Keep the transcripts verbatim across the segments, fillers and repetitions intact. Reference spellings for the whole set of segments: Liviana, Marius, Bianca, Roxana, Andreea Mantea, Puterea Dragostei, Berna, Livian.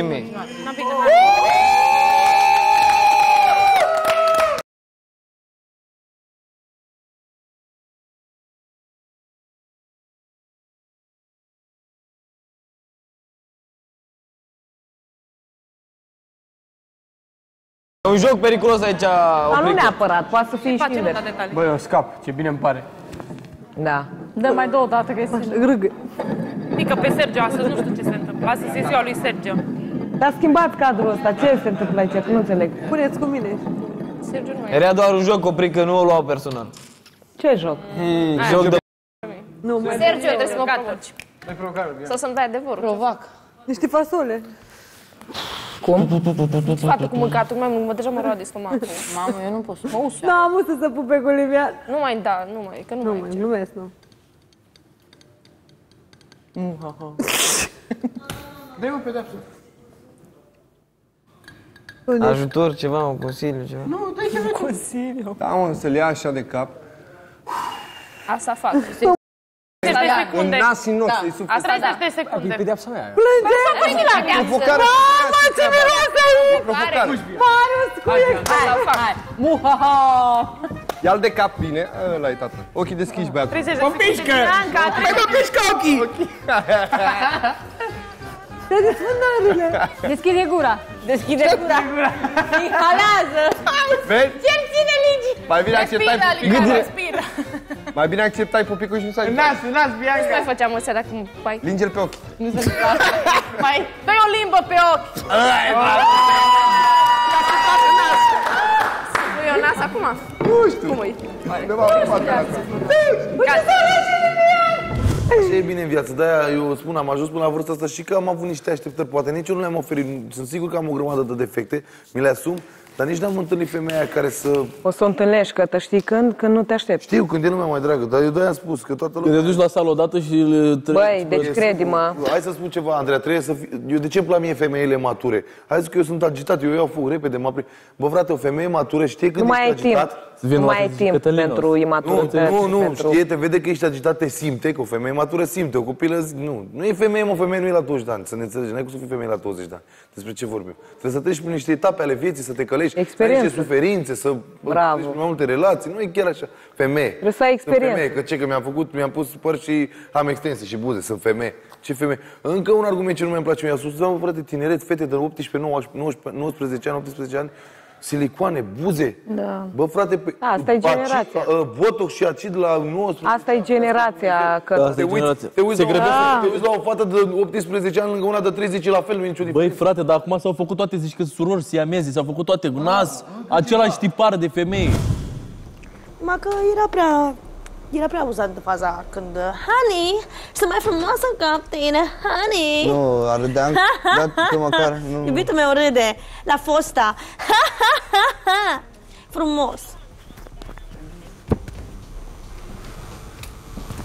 Give me. E un joc periculos aici. Dar nu neapărat, poate să fie și invers. Băi, eu scap, ce bine îmi pare. Da. Dă mai două dată că este râgă. Pică pe Sergio astăzi, nu știu ce se întâmplă. Astăzi e ziua lui Sergio. Dar schimbat cadrul ăsta, ce se întâmplă aici? Nu înțeleg. Puneți cu mine. Sergio nu e. Era doar un joc, opri că nu o luau personal. Ce joc? Joc de... Sergio, trebuie să mă provoci. Să-i provocare, Bianca. Sau să-mi dai adevărul. Provoc. Niște fasole. Cum? Fată cu mâncatul, mai mult, mă deja mă roade stomacul. Mamă, eu nu pot să mă usă. Nu am usă să pupe cu Livian. Nu mai da, nu mai, că nu mai e. Nu mai ies, nu. Dă-i o pedeapsă. Ajutor ceva, un consiliu, ceva. Nu, dă-i ceva. Un consiliu. Da, mă, să-l ia așa de cap. Asta fac. Un nas în ochi, îi supune. Asta da. treizeci de secunde. E pedeapsa mea aia. Plânge! Mamă, ce miroase aici! Marius, cu extra! Muhaha! Ia-l de cap bine, ăla-i tată. Ochii deschiși, băiatul. Mă pișcă! Hai mă pișcă ochii! Te desfânt nările! Deschide gura! Deschide gura! Inhalează! Ce-mi ține ligii? Mai bine acceptai pupicul. Mai bine acceptai pupicul și nu s-a ajutat. În nas, în nas, Bianca! Nu-ți mai făceam ăsta dacă mă... Linge-l pe ochi. Nu se întâmplă. Mai... Dă-i o limbă pe ochi! Ca să-ți facă nas! Dă-i o nas acum? Nu știu! Cum e? Undeva nu facă nas. Uite să rege Livian! Ce e bine în viață, de-aia eu spun, am ajuns până la vârsta asta și că am avut niște așteptări, poate nici eu nu le-am oferit, sunt sigur că am o grămadă de defecte, mi le asum, dar nici n-am întâlnit femeia care să... O să o întâlnești, că te știi când, când nu te aștepți. Știu, când e lumea mai dragă, dar eu de-aia am spus că toată lumea... Când te duci la sală odată și... Trebuie... Băi, deci crede-mă... Hai să spun ceva, Andreea, trebuie să fi... Eu de ce îmi plac mie femeile mature? Hai să că eu sunt agitat, eu iau foc repede, mă apri... Bă, frate, o femeie matură știe când ești agitat... Nu mai ai timp pentru imaturitate. Nu, nu, știe, te vede că ești agitat, te simte, că o femeie matură simte, o copilă zi, nu. Nu e femeie, mă, femeie nu e la douăzeci de ani, să ne înțelegem, n-ai cum să fii femeie la douăzeci de ani. Despre ce vorbim? Trebuie să treci prin niște etape ale vieții, să te călești, experiență. Să ai niște suferințe, să treci prin mai multe relații, nu e chiar așa. Femeie. Trebuie să ai experiență. Femeie, că ce, că mi-am făcut, mi-am pus păr și am extensii și buze, sunt femeie. Ce femeie? Încă un argument ce nu mi-a place, mi-a spus, frate, tineret, fete de optsprezece, nouăsprezece ani, optsprezece ani, silicoane, buze. Da. Bă, frate, asta e generația. Botox și acid la nouăsprezece. Asta e generația. Te uiți la o fată de optsprezece ani lângă una de treizeci, la fel nu e nicio diferență. Băi, frate, dar acum s-au făcut toate, zici că surori, siameze, s-au făcut toate, nas, același tipar de femei. Numai că era prea... Era prea amuzant de faza când Honey, sunt mai frumoasă ca tine, Honey. Nu, arădeam, dar că măcar nu... Iubitul meu râde la fosta. Frumos.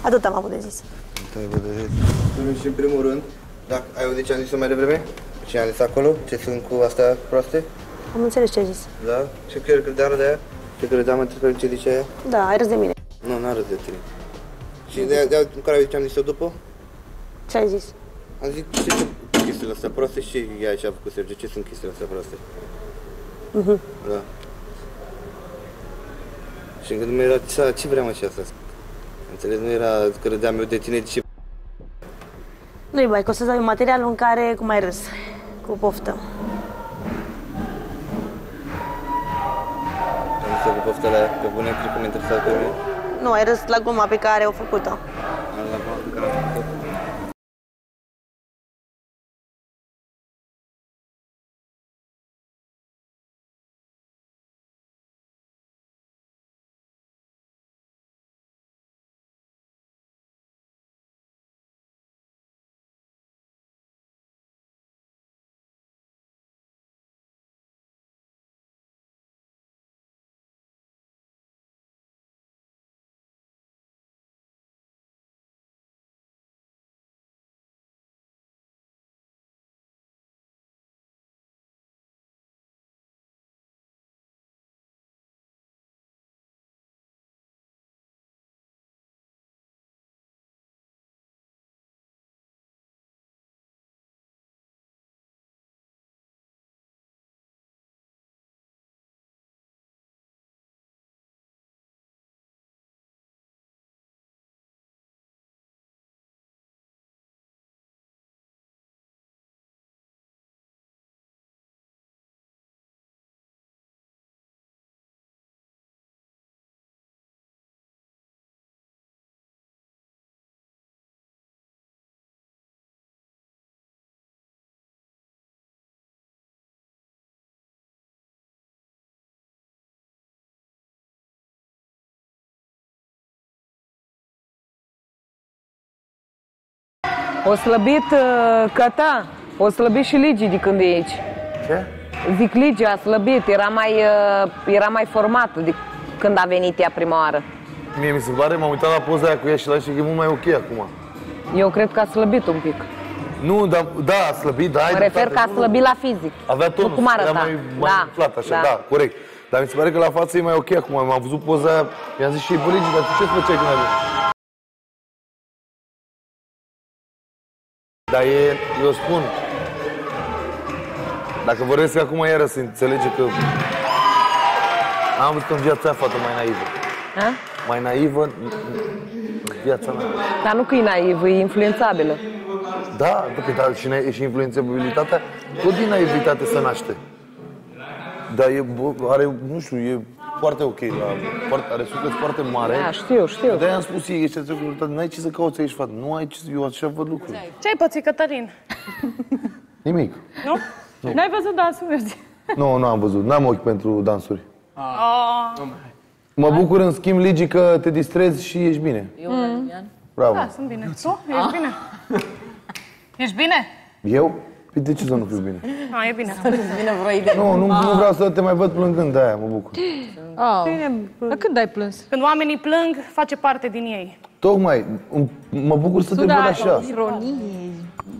Atât am avut de zis. Și în primul rând, dacă ai auzit ce am zis-o mai devreme? Ce am zis acolo? Ce sunt cu astea proaste? Am înțeles ce ai zis. Da? Ce credeam de aia? Ce credeam într-o ce zicea aia? Da, ai râs de mine. Nu, n-a râs de tine. Și de-aia în care am zis-o după? Ce ai zis? Am zis, ce sunt chestiile astea proaste și ea și-a făcut Sergio, ce sunt chestiile astea proaste? Mhm. Da. Și în gândul meu era, ce vrea mă și asta? Înțeles, nu era, credeam eu de tine, ce... Nu-i bai, că o să-ți dau eu materialul în care, cum ai râs, cu poftă. Am zis-o cu poftă la ea, pe bune, cred că mi-a interesat pe mine. Nu, ai râs la guma pe care o făcut-o. La guma pe care o făcut-o. O slăbit uh, Căta, o slăbit și Ligi de când e aici. Ce? Zic, Ligi a slăbit, era mai, uh, era mai format de când a venit ea prima oară. Mie mi se pare, m-am uitat la poza aia cu ea și la și e mult mai ok acum. Eu cred că a slăbit un pic. Nu, da, da a slăbit, da. Mă refer că a slăbit la fizic. Avea tonus, nu cum arăta. Era mai, mai da, umflat, așa, da. Da, corect. Dar mi se pare că la față e mai ok acum. M-am văzut poza aia, i-am zis și ei, bă, Ligi, dar tu ce-ți făceai când aveai? Dar e, eu spun, dacă vorbesc acum iară se înțelege că am văzut că în viața aia fată mai naivă. A? Mai naivă în viața mea. Dar nu că e naivă, e influențabilă. Da, da și, și influențabilitatea, tot din naivitate se naște. Dar e, are, nu știu, e foarte ok, la, foarte, are suflet foarte mare. Da, știu, știu. De-aia am spus ei, ești rezultat, nu ai ce să cauți aici, fată, nu ai ce, eu așa văd lucruri. Ce ai pățit, Cătălin? Nimic. Nu? Nu. N-ai văzut dansuri? Nu, nu am văzut, n-am ochi pentru dansuri. Ah. Mă bucur, în schimb, Ligi, că te distrezi și ești bine. Eu, mm. Bravo. Da, sunt bine. Tu? Ești ah. bine? Ești bine? Eu? Păi de ce să nu fiu bine? Nu, ah, e bine. Să bine vreo idee. Nu, nu, ah. nu vreau să te mai văd plângând, de aia mă bucur. Ah. Dar când ai plâns? Când oamenii plâng, face parte din ei. Tocmai, mă bucur să Suda, te văd așa.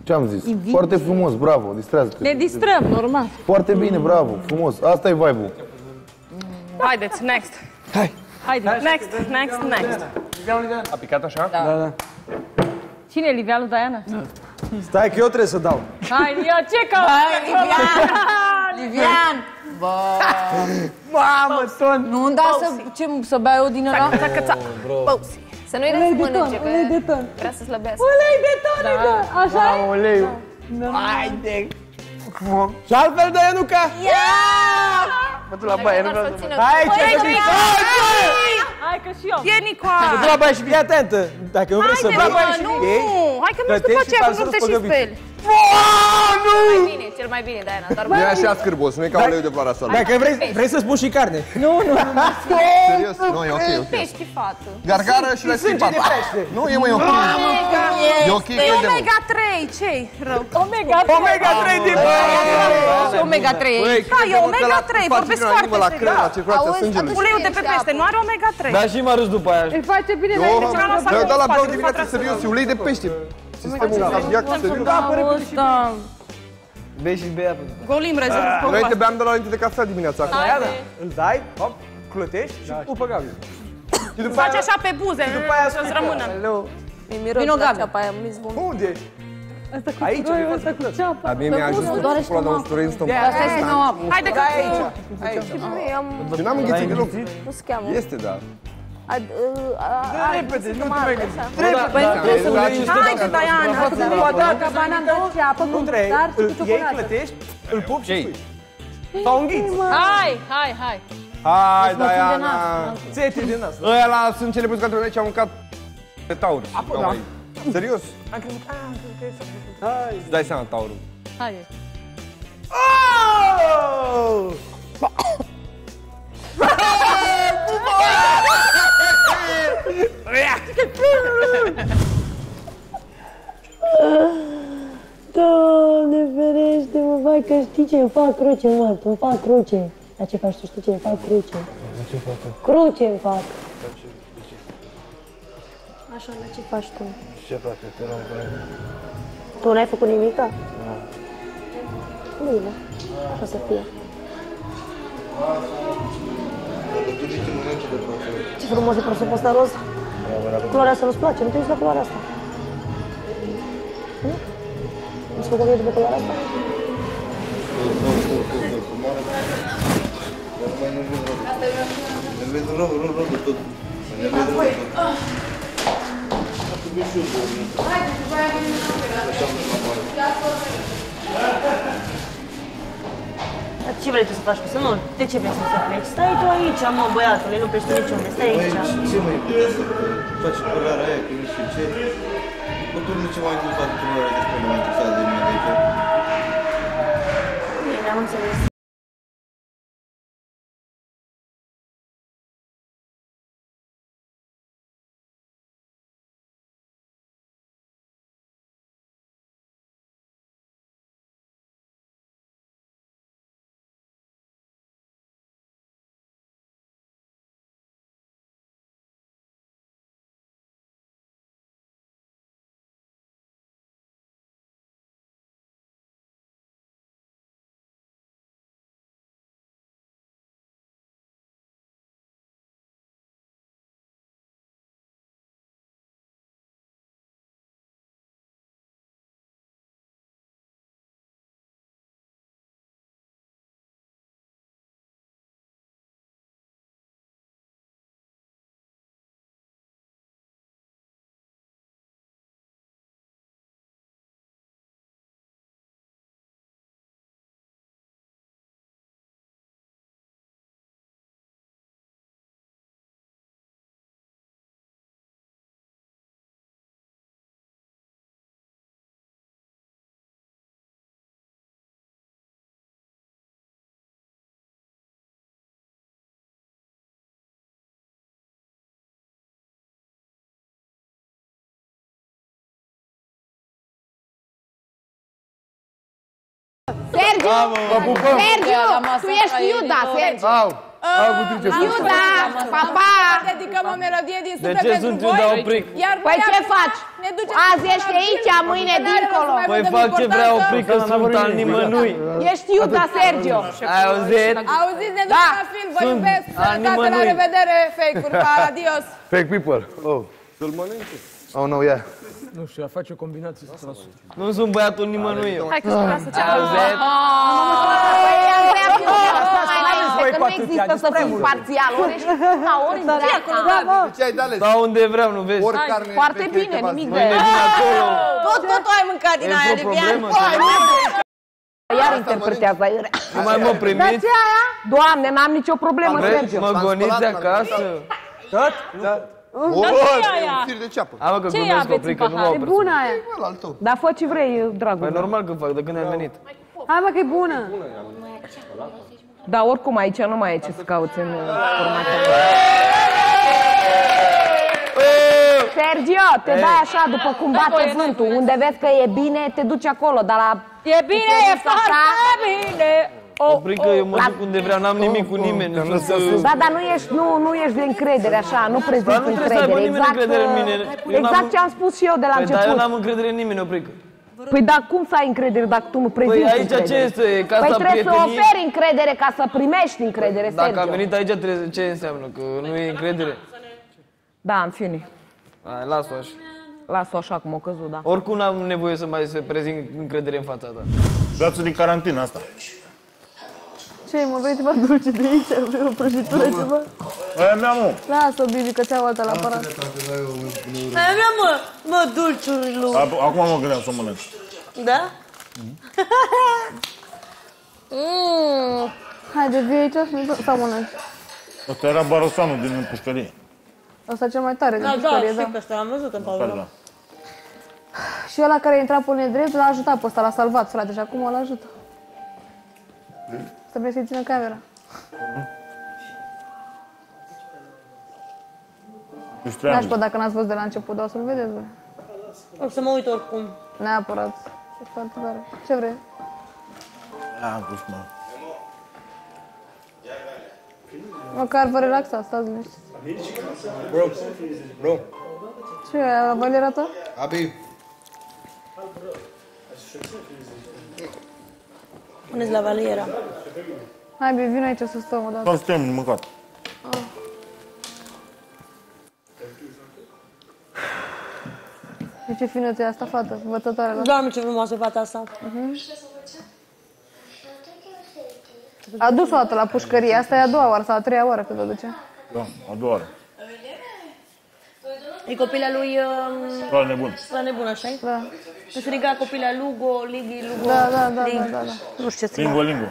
Ce-am zis? Invit. Foarte frumos, bravo, distrează-te. Ne distrăm, normal. Foarte bine, bravo, frumos. Asta e vibe-ul. Haideți, next. Hai. Haideți. Next, next, next. A picat așa? Da, da. Cine e Livianul Diana? Da. Stai că eu trebuie să dau. Hai, eu ce caut? Hai, Livian! Livian! Bă! Mamă, ton! Nu-mi da să, ce, să bea eu din ăla? Pausi. Să nu-i răsmânece, că ulei de ton. Vrea să slăbească. Ulei de ton, da. Da. Așa-i? Da, uleiul. Haide! Și altfel dă Ianuca! Iaaa! Mă duc la baie, nu vreau să mă... Hai, ce să fii! Hai, că și eu! E Nicoa! Mă duc la baie și fii atentă! Dacă nu vrei să vei, hai că mergi după aceea, nu te și speli! Nu! Cel mai bine, cel mai bine, Diana. E așa scârbos, nu e ca uleiul de vara soare. Dacă vrei să spun și carne. Nu, nu, nu. Serios? Nu, e ok, e ok. Pești, fată. Gargară și le schimbat. Nu, e mai ok. E ok, crede-mă. omega trei, ce-i rău? omega trei. omega trei din bără! omega trei. Da, e omega trei, vorbesc foarte greu. Uleiul de pe pește nu are omega trei. Da, și m-a râs după aia. Îi face bine, dar e de cealaltă. Eu dau la blau dimineața, serios, e ulei de pește. Sistemul cardiac, serios. Da. Bei și bei apă. Golim, rezolvi scopul. Noi te beam de la înainte de cafea dimineața. Aia, da. Îl dai, hop, clotești și upă Gabi. Îți faci așa pe buze, să-ți rămână. Vino Gabi. Unde ești? Aici, asta cu ceapă. Abia mi-a ajuns cu pula de usturoi în stomac. Asta e nou apă. Haide că aici. Eu n-am înghițit deloc. Nu se cheamă. Este, da. Repede, nu te mai gândi. Trebuie să urmărești. Haide, Diana! Nu trebuie, ei clătești, îl pupi și spui. Sau înghiți. Hai, hai, hai. Hai, Diana! Țete din asta. Ăia sunt cele pus către noi și au mâncat pe taur. Serios? Am crezut că... Hai! Îți dai seama, taurul. Haide. Ooooooo! Doamne ferește-mă, vai, că știi ce-mi fac cruce, mă, îmi fac cruce. Dar ce faci tu, știi ce-mi fac cruce? Cruce-mi fac. Așa, dar ce faci tu? Ce faci, te rog, băi? Tu n-ai făcut nimic, da? Nu. Bine, așa să fie. Ce frumos e prosopul ăsta roz? Culoarea asta nu-ți place, nu te uiți la culoarea asta. Nu-ți făcut mie după culoarea asta? Dar ce vrei tu să faci cu semnul? De ce vrei să pleci? Stai tu aici, mă, băiatule, nu pleci niciunde, stai aici. Băi, ce mai puteți să faci culoarea aia, că nu știu ce? Bă, tu nu ce m-ai gustat culoarea despre nu m-ai gustat de mine de aici? Bine, am înțeles. Sergiu! Vă pupăm! Sergiu! Tu ești Iuda, Sergiu! Iuda! Pa, pa! Dedicăm o melodie din suflet pentru voi. Păi ce faci? Azi ești aici, mâine dincolo. Păi fac ce vreau, opric, că sunt al nimănui. Ești Iuda, Sergiu! Ai auzit? Auziți, ne ducem la film, vă iubesc! Sănătate, la revedere, fake-uri, pa, adios! Fake people! Oh, oh, no, yeah! Nu știu, a face o combinație să trasă. Nu sunt băiatul nimănui eu. Hai că sunt trasă, ce-am auzit? Păi, am vrea să mai că nu există să fii parțial. Ori ești ca ori în dreapta. Sau unde vreau, nu vezi? Foarte bine, nimic de... Tot, tot o ai mâncat din aia, Livian. Iar interpretează aiurea. Nu mai mă primiți? Dar ce aia? Doamne, n-am nicio problemă, Sergiu. Mă goniți de acasă? Tot? Dar ce e aia? Ce e aveți în pahar? E bună aia. Dar fă ce vrei, dragul. E normal că fac, de când am venit. Hai mă că e bună. Dar oricum aici nu mai e ce să cauți în formatul Sergio, te dai așa după cum bate vântul. Unde vezi că e bine, te duci acolo. Dar la... E bine, e foarte bine. Opri că eu mă duc unde vreau, n-am nimic cu nimeni. Da, dar nu ești de încredere așa, nu prezint încredere. Nu trebuie să aibă nimeni încredere în mine. Exact ce am spus și eu de la început. Păi, dar eu n-am încredere în nimeni, opri că. Păi, dar cum să ai încredere dacă tu nu prezinti încredere? Păi aici ce este? Păi trebuie să oferi încredere ca să primești încredere, Sergio. Dacă am venit aici, ce înseamnă? Că nu e încredere? Da, în fine. Las-o așa. Las-o așa cum o căzut, da. Oricum n-am nevoie să mai prezint încredere în fața ta. Brațul din carantină asta. Ce-i, mă, vrei ceva dulce de aici? Vrei o prăjitură, ceva? Aia mea, mă! Lasă-o, bibi, că ți-au alta la aparat. Aia mea, mă! Mă, dulciurilor! Acum mă gândeam să o mănânc. Da? Haide, vii aici să mănânci. Asta era barosanul din pușcărie. Asta e cel mai tare din pușcărie, da. Da, știi pe ăsta, am văzut în Pavlova. Și ăla care a intrat pe nedrept l-a ajutat pe ăsta, l-a salvat, frate, și acum îl ajută. Să vrei să-i țină camera. N-aș putea, dacă n-ați văzut de la început, dar o să-l vedeți, bă. O să mă uit oricum. Neapărat. E foarte tare. Ce vrei? Am pus, mă. Măcar vă relaxați, stați liniștiți. Bro, bro. Ce, la valera ta? Abi. Puneți la valiera. Hai, bine, vin aici să stăm o dată. Să stăm, mâncat. Ah. De ce finuță e asta, fată? Vătătoare la... Doamne, ce frumoasă fata asta. Uh-huh. A dus-o dată la pușcărie. Asta e a doua oară sau a treia oară când o duce. Da, a doua oară. E copila lui... Um... La nebun. La nebun, așa-i? Da. Își riga copila Lugo, Ligi, Lugo... Da, da, da, da, da, da. Nu știu ce să... Lingo, Lingo.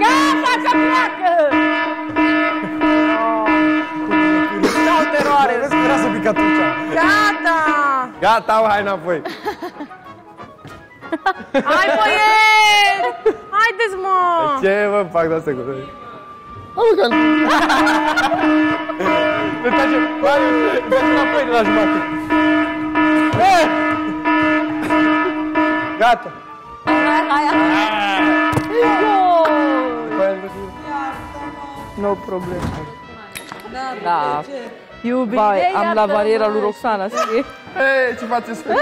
Gata, să pleacă! Dau teroare, nu spera să pică atunci. Gata! Gata, hai înapoi. Hai, băieți! Haideți, mă! Ce vă fac de asta cu tăi? Hai, mă, că-l... Îl trage... Hai, îl trage înapoi de la jumătate. Gata! Aia... No problem. Da... Iubire, am la bariera lui Roxana, știi? Ei, ce faceți cu tine?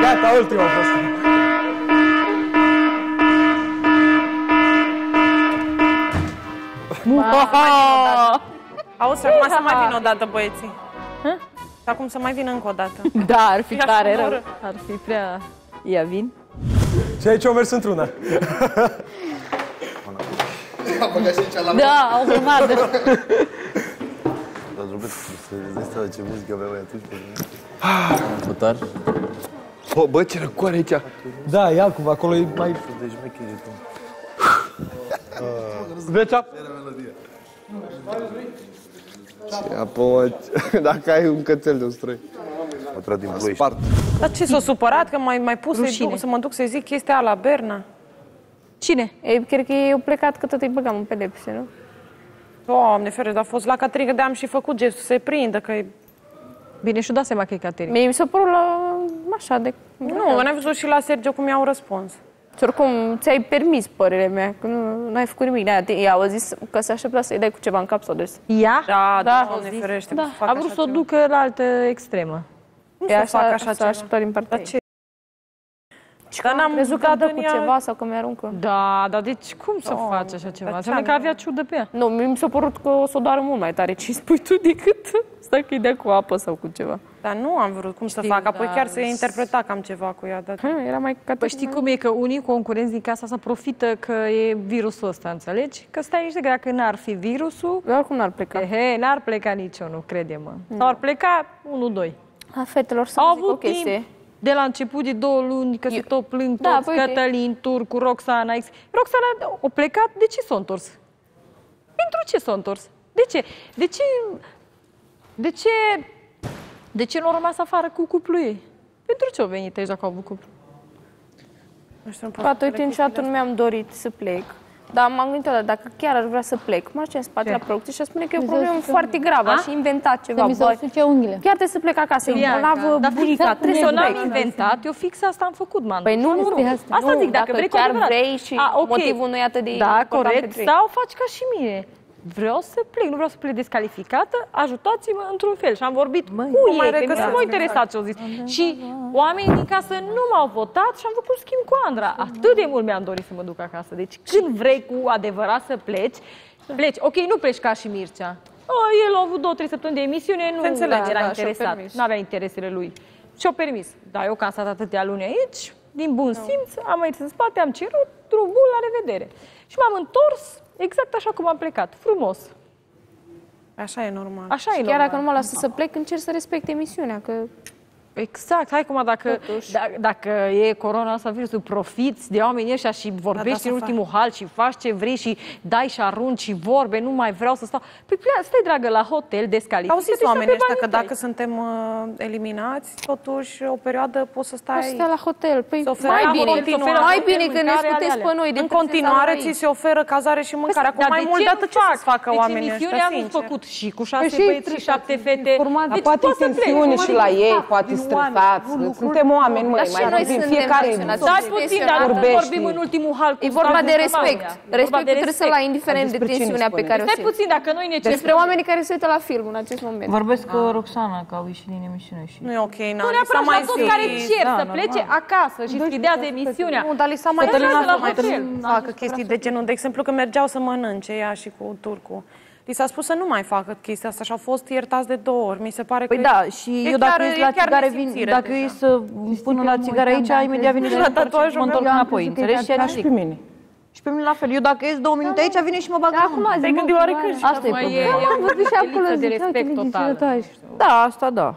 Gata, ultima a fost. Auzi, acum să mai vină o dată, băieții. Și acum să mai vină încă o dată. Da, ar fi tare rău. Ar fi prea... Ia, vin. Și aici au mers într-una. Da, au urmat. Dar trebuie să vedeți asta, ce muzică avea mai atunci. Putar. Bă, ce răcoare aici. Da, ia acum, acolo e mai... Deci, mă, chiritul. Vecea? Ce apă, dacă ai un cățel de ustroi. O trat din Ploiești. Dar ce s-a supărat că m-ai pus să mă duc să-i zic chestia aia la Berna? Cine? Cred că ei au plecat că tot îi băgam în pedepse, nu? Doamne ferește, a fost la Caterina, că de-am și făcut gestul, se prindă, că e... Bine, și-o dat seama că e Caterina. Mie mi s-a părut la... așa de... Nu, n-ai văzut și la Sergio cum i-au răspuns. Și oricum, ți-ai permis părerea mea, că nu ai făcut nimic. Ea a zis că se aștepta să-i dai cu ceva în cap sau des. Ea? Da, da, ne ferește. A vrut să o ducă la altă extremă. Nu se fac așa ceva. Așteptat din partea ei. Că n-am crezut că adă cu ceva sau că mi-aruncă. Da, dar deci cum să faci așa ceva? Înseamnă că avea ciudă pe ea. Nu, mi s-a părut că o să o doară mult mai tare. Ce-i spui tu decât stai că-i dea cu apă sau cu ceva. Dar nu am vrut cum știi, să fac, apoi da, chiar se interpreta cam ceva cu ea. Dar... Ha, era mai păi știi cum e, că unii concurenți din casa asta profită că e virusul ăsta, înțelegi? Că stai niște, că dacă n-ar fi virusul... Oricum n-ar pleca. N-ar pleca niciunul, crede-mă. Sau ar pleca unul, doi. A, fetelor, să zic o chestie. De la început de două luni, că se tot plâng toți, da, Cătălin, Turcu, Roxana... Roxana a plecat, de ce s-a întors? Pentru ce s-a întors? De ce? De ce... De ce... De ce nu a rămas afară cu cuplul ei? Pentru ce au venit aici dacă au avut cuplu? Nu știu, poate uite, niciodată nu mi-am dorit să plec. Dar m-am gândit, dar dacă chiar ar vrea să plec, mă în spate la producție și spune că e o problemă foarte gravă și inventat ceva. Mi s-au suce unghiile. Chiar trebuie să plec acasă, e bolnavă burica, trebuie să n-am inventat, eu fix asta am făcut, m-am. Păi nu, nu, asta zic, dacă vrei chiar vrei și motivul nu e atât de... Da, corect, sau faci ca și mine. Vreau să plec, nu vreau să plec descalificată, ajutați-mă într-un fel. Și am vorbit măi, cu ei, că nu mă interesa ce au zis. Și oamenii din casă nu m-au votat și am făcut schimb cu Andra. Atât de mult mi-am dorit să mă duc acasă. Deci când vrei cu adevărat să pleci, pleci. Ok, nu pleci ca și Mircea. Oh, el a avut două, trei săptămâni de emisiune, nu înțeleg, era da, interesat, nu avea interesele lui. Și-o permis. Dar eu că am stat atâtea luni aici, din bun simț, am mers în spate, am cerut, drumul, la revedere. Și m-am întors exact așa cum am plecat, frumos. Așa e normal. Așa și e chiar normal. Dacă nu mă lasă să plec, încerc să respect emisiunea, că... Exact, hai cum dacă, dacă, dacă e corona asta, virusul, profiți de oamenii ăștia și vorbești da, da, în ultimul fac. hal și faci ce vrei și dai și arunci și vorbe, nu mai vreau să stau. Păi stai, dragă, la hotel, descalifică. Au zis oamenii ăștia că dacă suntem uh, eliminați, totuși o perioadă poți să stai... Poți să stai la hotel. Păi mai bine, mai bine că ne scuteți pe noi. În continuare ți se oferă cazare și mâncare. Acum mai mult de atât ce să facă oamenii ăștia, sincer. Deci am făcut și cu șase băieți și șapte fete. Poate tensiune și la ei, poate Oameni, suntem oameni, măi, mai vorbim fiecare. Dar puțin, dar nu vorbim în ultimul hal. E vorba de respect. Respectul trebuie să-l ai indiferent de tensiunea pe care o simți. Stai puțin, dacă noi ne cerem. Despre oamenii care se uită la film în acest moment. Vorbesc cu Roxana, că au ieșit din emisiune și... Nu e ok, n-am. Nu neapărat la toți care cer să plece acasă și sfidează emisiunea. Nu, dar li s-a mai trebuie să facă chestii de genul. De exemplu, că mergeau să mănânce ea și cu Turcu. Li s-a spus să nu mai facă chestia asta și au fost iertați de două ori. Mi se pare că... Păi da, și eu dacă ești la țigare, dacă e să pună la țigare aici, imediat vine la tatuaj, mă întorc înapoi, înțelegi? Și pe mine. Și pe mine la fel. Eu dacă ies două minute aici, vine și mă bag acum. Te-ai gândit oarecând și asta e problema. Am vorbit și acolo de respect total. Da, asta da.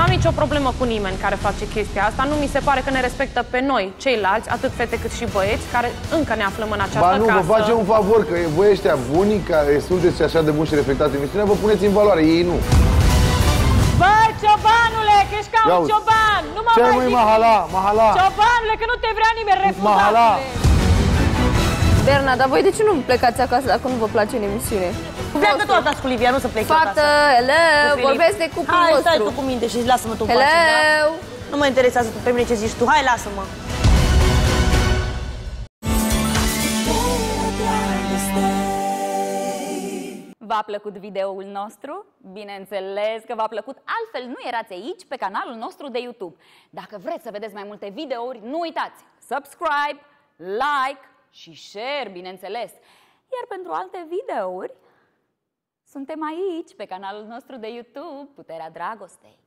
N-am nicio problemă cu nimeni care face chestia asta. Nu mi se pare că ne respectă pe noi, ceilalți, atât fete cât și băieți, care încă ne aflăm în această casă. Ba nu, casă. Vă face un favor, că voi ăștia bunii care sunteți așa de buni și respectați emisiunea, vă puneți în valoare, ei nu. Bă, ciobanule, că ești ca un cioban! Nu mă mai zic! Mahala, mahala! Ciobanule, că nu te vrea nimeni, refuzatule! Berna, dar voi de ce nu plecați acasă dacă nu vă place în emisiune? Pleacă tu acasă cu Livia, nu să pleci acasă. Fată, hello, vorbesc de cuplul nostru. Hai, stai tu cu minte și lasă-mă tu în pace, da? Nu mă interesează tu pe mine ce zici tu, hai, lasă-mă. V-a plăcut videoul nostru? Bineînțeles că v-a plăcut, altfel nu erați aici pe canalul nostru de YouTube. Dacă vreți să vedeți mai multe videouri, nu uitați, subscribe, like, și share, bineînțeles. Iar pentru alte videouri, suntem aici, pe canalul nostru de YouTube, Puterea Dragostei.